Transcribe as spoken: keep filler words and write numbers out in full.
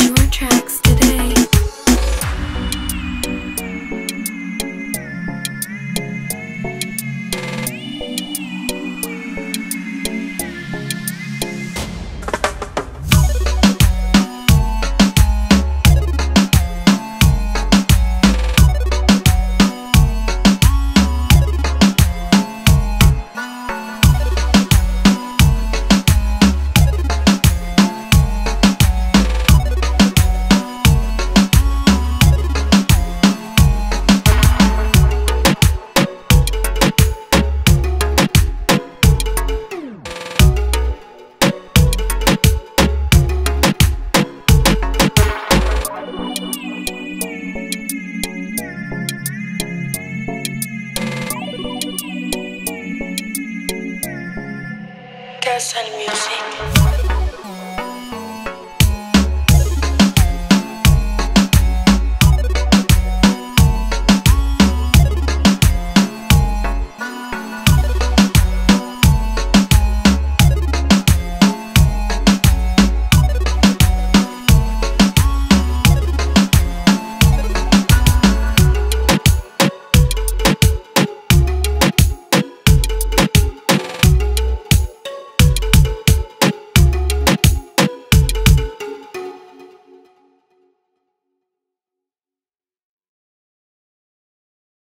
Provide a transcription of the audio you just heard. Short Tracks.